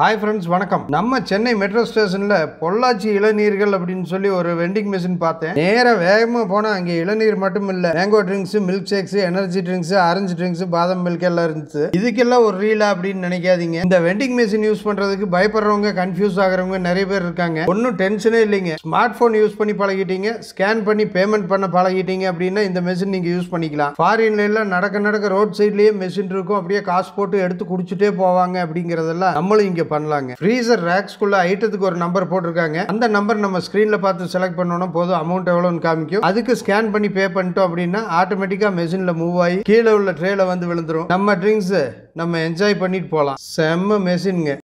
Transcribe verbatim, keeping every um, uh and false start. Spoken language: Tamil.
Hi friends, welcome. நம்ம சென்னை மெட்ரோ ஸ்டேஷன்ல பொள்ளாச்சி இளநீர்கள் அப்படினு சொல்லி ஒரு வெண்டிங் மெஷின் பார்த்தேன். நேரா வேகமா போனா அங்க இளநீர் மட்டும் இல்ல, mango drinks, milk shakes, energy drinks, orange drinks, பாதாம் மில்க் எல்லாம் இருந்துச்சு. இதுக்கெல்லாம் ஒரு ரீலா அப்படினு நினைக்காதீங்க. இந்த வெண்டிங் மெஷின் யூஸ் பண்றதுக்கு பயப்படுறவங்க, கன்ஃபியூஸ் ஆகறவங்க நிறைய பேர் இருக்காங்க. ஒண்ணும் டென்ஷனே இல்லைங்க. ஸ்மார்ட் போன் யூஸ் பண்ணி பழகிட்டீங்க, ஸ்கேன் பண்ணி பேமெண்ட் பண்ண பழகிட்டீங்க அப்படினா இந்த மெஷின் நீங்க யூஸ் பண்ணிக்கலாம். ஃபாரின்ல எல்லாம் நடக்க நடக்க ரோட் சைடுலயே மெஷின் இருக்கும். அப்படியே காசு போட்டு எடுத்து குடிச்சிட்டே போவாங்க அப்படிங்கறதெல்லாம் நம்மளும் இங்க பண்ணலாங்க. ஃப்ரீசர் ரேக்ஸ்க்குள்ள ஐட்டத்துக்கு ஒரு நம்பர் போட்டுருக்காங்க. அந்த நம்பர் நம்ம ஸ்கிரீன்ல பார்த்து செலக்ட் பண்ணனும். போதும், அமௌண்ட் எவ்வளவுன்னு காமிக்கும். அதுக்கு ஸ்கேன் பண்ணி பே பண்ணிட்டோம் அப்படின்னா ஆட்டோமேட்டிக்கா மெஷின்ல மூவ் ஆகி கீழே உள்ள ட்ரேல வந்து விழுந்துரும். நம்ம ட்ரிங்க்ஸ் நம்ம என்ஜாய் பண்ணிட்டு போலாம். செம்ம மெஷின்ங்க.